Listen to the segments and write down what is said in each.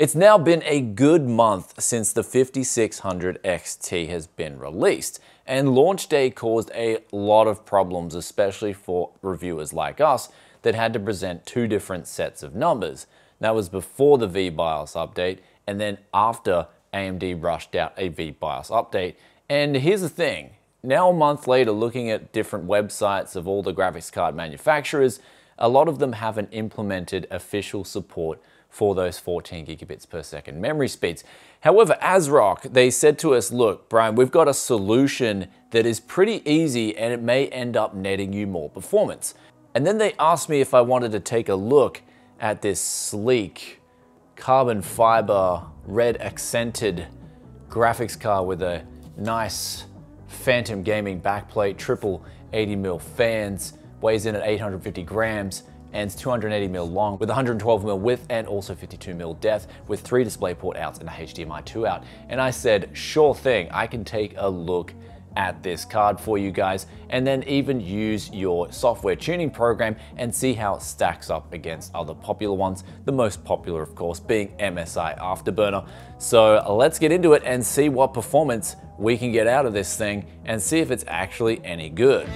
It's now been a good month since the 5600 XT has been released, and launch day caused a lot of problems, especially for reviewers like us that had to present two different sets of numbers. That was before the vBIOS update, and then after AMD rushed out a vBIOS update. And here's the thing, now a month later, looking at different websites of all the graphics card manufacturers, a lot of them haven't implemented official support for those 14 gigabits per second memory speeds. However, ASRock, they said to us, look, Brian, we've got a solution that is pretty easy and it may end up netting you more performance. And then they asked me if I wanted to take a look at this sleek carbon fiber, red accented graphics card with a nice Phantom Gaming backplate, triple 80mm fans, weighs in at 850 grams, and it's 280mm long with 112mm width and also 52mm depth with 3 DisplayPort outs and a HDMI 2 out. And I said, sure thing, I can take a look at this card for you guys and then even use your software tuning program and see how it stacks up against other popular ones. The most popular, of course, being MSI Afterburner. So let's get into it and see what performance we can get out of this thing and see if it's actually any good.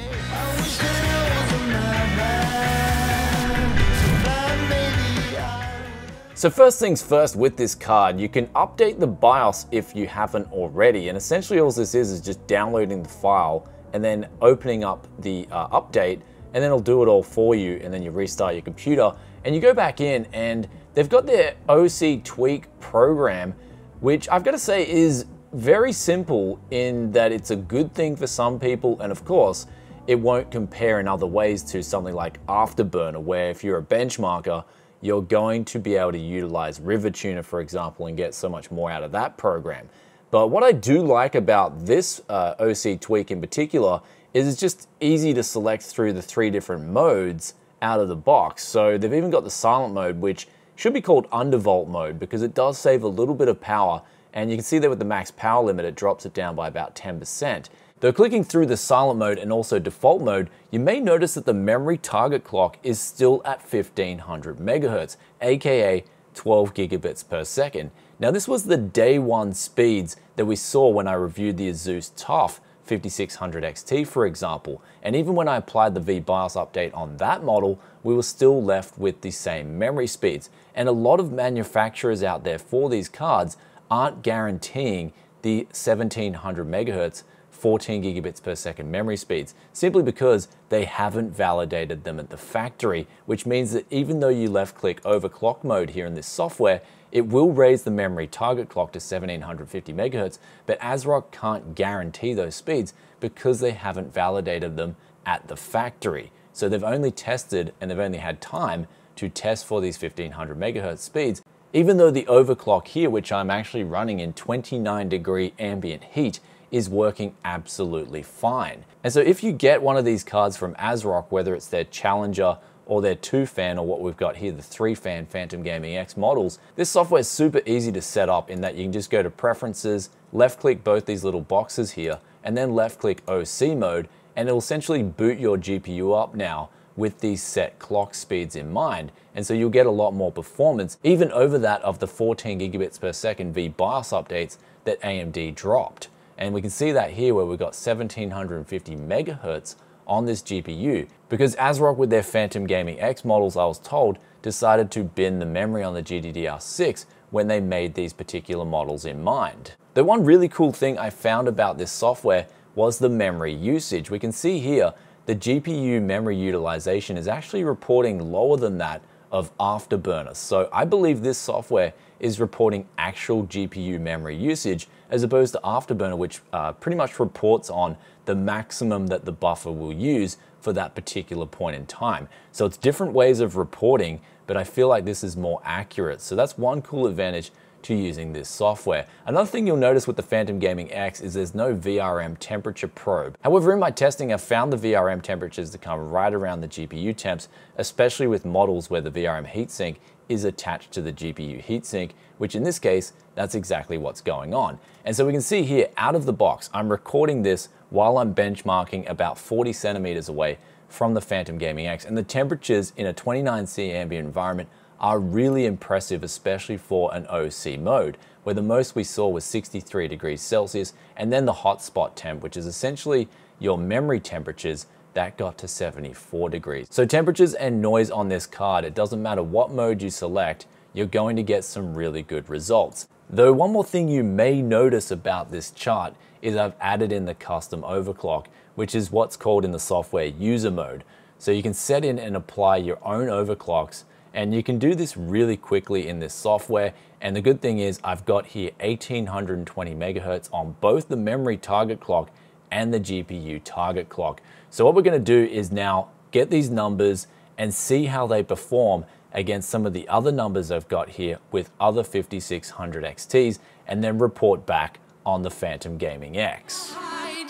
So first things first, with this card, you can update the BIOS if you haven't already, and essentially all this is just downloading the file and then opening up the update, and then it'll do it all for you, and then you restart your computer, and you go back in, and they've got their OC Tweak program, which I've got to say is very simple in that it's a good thing for some people, and of course, it won't compare in other ways to something like Afterburner, where if you're a benchmarker, you're going to be able to utilize RiverTuner, for example, and get so much more out of that program. But what I do like about this OC Tweak in particular is it's just easy to select through the three different modes out of the box. So they've even got the silent mode, which should be called undervolt mode because it does save a little bit of power. And you can see that with the max power limit, it drops it down by about 10%. Though clicking through the silent mode and also default mode, you may notice that the memory target clock is still at 1500 megahertz, aka 12 gigabits per second. Now this was the day one speeds that we saw when I reviewed the ASUS TUF 5600 XT, for example. And even when I applied the vBIOS update on that model, we were still left with the same memory speeds. And a lot of manufacturers out there for these cards aren't guaranteeing the 1700 megahertz 14 gigabits per second memory speeds, simply because they haven't validated them at the factory, which means that even though you left click overclock mode here in this software, it will raise the memory target clock to 1750 megahertz, but ASRock can't guarantee those speeds because they haven't validated them at the factory. So they've only tested and they've only had time to test for these 1500 megahertz speeds, even though the overclock here, which I'm actually running in 29 degree ambient heat, is working absolutely fine. And so if you get one of these cards from ASRock, whether it's their Challenger or their 2-fan or what we've got here, the 3-fan Phantom Gaming X models, this software is super easy to set up in that you can just go to preferences, left click both these little boxes here, and then left click OC mode, and it'll essentially boot your GPU up now with these set clock speeds in mind. And so you'll get a lot more performance, even over that of the 14 gigabits per second vBIOS updates that AMD dropped. And we can see that here where we've got 1750 megahertz on this GPU, because ASRock with their Phantom Gaming X models, I was told, decided to bin the memory on the GDDR6 when they made these particular models in mind. The one really cool thing I found about this software was the memory usage. We can see here the GPU memory utilization is actually reporting lower than that of Afterburner. So I believe this software is reporting actual GPU memory usage as opposed to Afterburner, which pretty much reports on the maximum that the buffer will use for that particular point in time. So it's different ways of reporting, but I feel like this is more accurate. So that's one cool advantage to using this software. Another thing you'll notice with the Phantom Gaming X is there's no VRM temperature probe. However, in my testing, I found the VRM temperatures to come right around the GPU temps, especially with models where the VRM heatsink is attached to the GPU heatsink, which in this case, that's exactly what's going on. And so we can see here out of the box, I'm recording this while I'm benchmarking about 40 centimeters away from the Phantom Gaming X, and the temperatures in a 29°C ambient environment are really impressive, especially for an OC mode, where the most we saw was 63 degrees Celsius, and then the hotspot temp, which is essentially your memory temperatures, that got to 74 degrees. So temperatures and noise on this card, it doesn't matter what mode you select, you're going to get some really good results. Though one more thing you may notice about this chart is I've added in the custom overclock, which is what's called in the software user mode. So you can set in and apply your own overclocks, and you can do this really quickly in this software. And the good thing is I've got here 1820 megahertz on both the memory target clock and the GPU target clock. So what we're gonna do is now get these numbers and see how they perform against some of the other numbers I've got here with other 5600 XTs, and then report back on the Phantom Gaming X.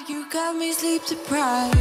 You got me sleep deprived.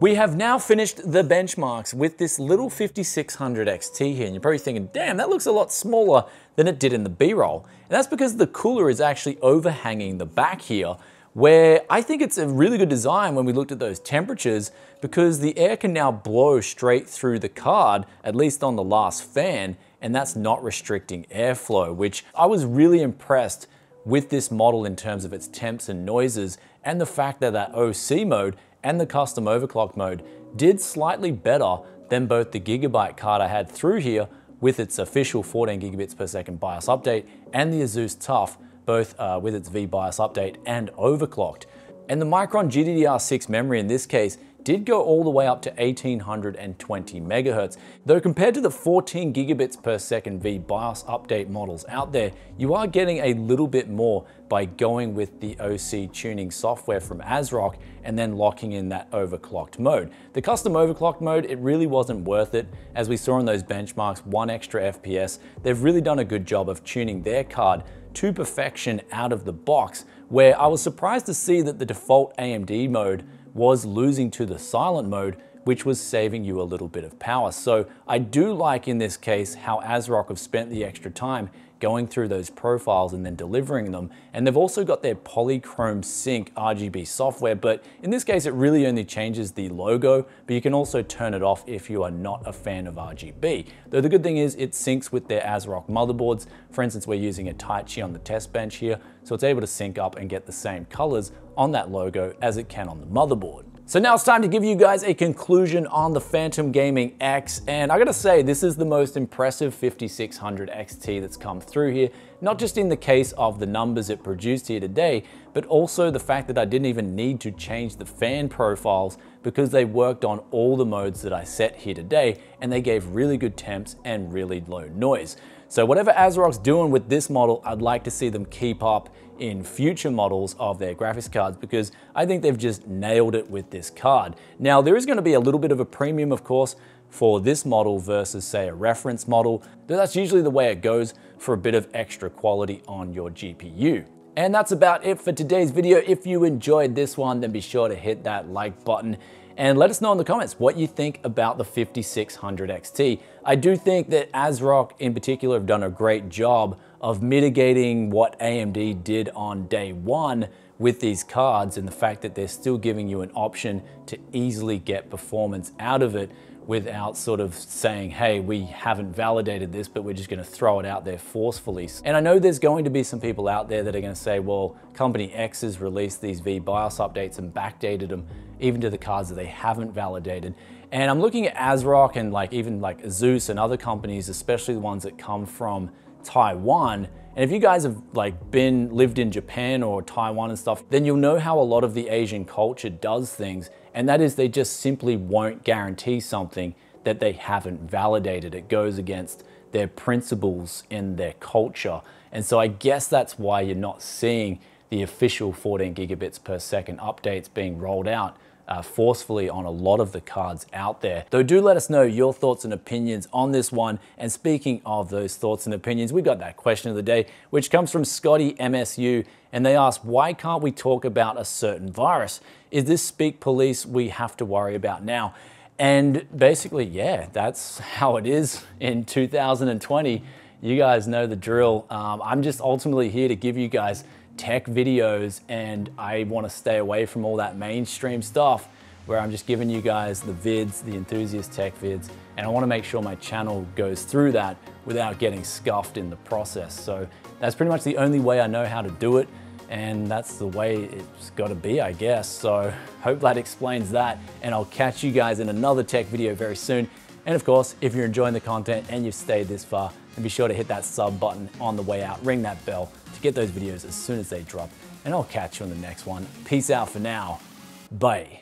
We have now finished the benchmarks with this little 5600 XT here, and you're probably thinking, damn, that looks a lot smaller than it did in the B-roll. And that's because the cooler is actually overhanging the back here, where I think it's a really good design when we looked at those temperatures, because the air can now blow straight through the card, at least on the last fan, and that's not restricting airflow, which I was really impressed with this model in terms of its temps and noises, and the fact that that OC mode and the custom overclock mode did slightly better than both the Gigabyte card I had through here with its official 14 gigabits per second BIOS update and the ASUS TUF, both with its vBIOS update and overclocked. And the Micron GDDR6 memory in this case did go all the way up to 1820 megahertz, though compared to the 14 gigabits per second vBIOS update models out there, you are getting a little bit more by going with the OC tuning software from ASRock and then locking in that overclocked mode. The custom overclocked mode, it really wasn't worth it. As we saw in those benchmarks, one extra FPS, they've really done a good job of tuning their card to perfection out of the box, where I was surprised to see that the default AMD mode was losing to the silent mode, which was saving you a little bit of power. So I do like in this case how ASRock have spent the extra time going through those profiles and then delivering them. And they've also got their Polychrome Sync RGB software, but in this case, it really only changes the logo, but you can also turn it off if you are not a fan of RGB. Though the good thing is it syncs with their ASRock motherboards. For instance, we're using a Taichi on the test bench here, so it's able to sync up and get the same colors on that logo as it can on the motherboard. So now it's time to give you guys a conclusion on the Phantom Gaming X, and I gotta say, this is the most impressive 5600 XT that's come through here, not just in the case of the numbers it produced here today, but also the fact that I didn't even need to change the fan profiles because they worked on all the modes that I set here today, and they gave really good temps and really low noise. So whatever ASRock's doing with this model, I'd like to see them keep up in future models of their graphics cards, because I think they've just nailed it with this card. Now, there is going to be a little bit of a premium, of course, for this model versus, say, a reference model. That's usually the way it goes for a bit of extra quality on your GPU. And that's about it for today's video. If you enjoyed this one, then be sure to hit that like button. And let us know in the comments what you think about the 5600 XT. I do think that ASRock in particular have done a great job of mitigating what AMD did on day one with these cards, and the fact that they're still giving you an option to easily get performance out of it without sort of saying, hey, we haven't validated this, but we're just gonna throw it out there forcefully. And I know there's going to be some people out there that are gonna say, well, Company X has released these vBIOS updates and backdated them even to the cards that they haven't validated. And I'm looking at ASRock and even ASUS and other companies, especially the ones that come from Taiwan. And if you guys have lived in Japan or Taiwan and stuff, then you'll know how a lot of the Asian culture does things. And that is, they just simply won't guarantee something that they haven't validated. It goes against their principles and their culture. And so I guess that's why you're not seeing the official 14 gigabits per second updates being rolled out forcefully on a lot of the cards out there. Though do let us know your thoughts and opinions on this one. And speaking of those thoughts and opinions, we got that question of the day, which comes from Scotty MSU, and they asked, why can't we talk about a certain virus? Is this Speak Police we have to worry about now? And basically, yeah, that's how it is in 2020. You guys know the drill. I'm just ultimately here to give you guys tech videos, and I want to stay away from all that mainstream stuff where I'm just giving you guys the vids, the enthusiast tech vids, and I want to make sure my channel goes through that without getting scuffed in the process. So that's pretty much the only way I know how to do it, and that's the way it's got to be, I guess. So hope that explains that, and I'll catch you guys in another tech video very soon. And of course, if you're enjoying the content and you've stayed this far, then be sure to hit that sub button on the way out, ring that bell to get those videos as soon as they drop, and I'll catch you on the next one. Peace out for now, bye.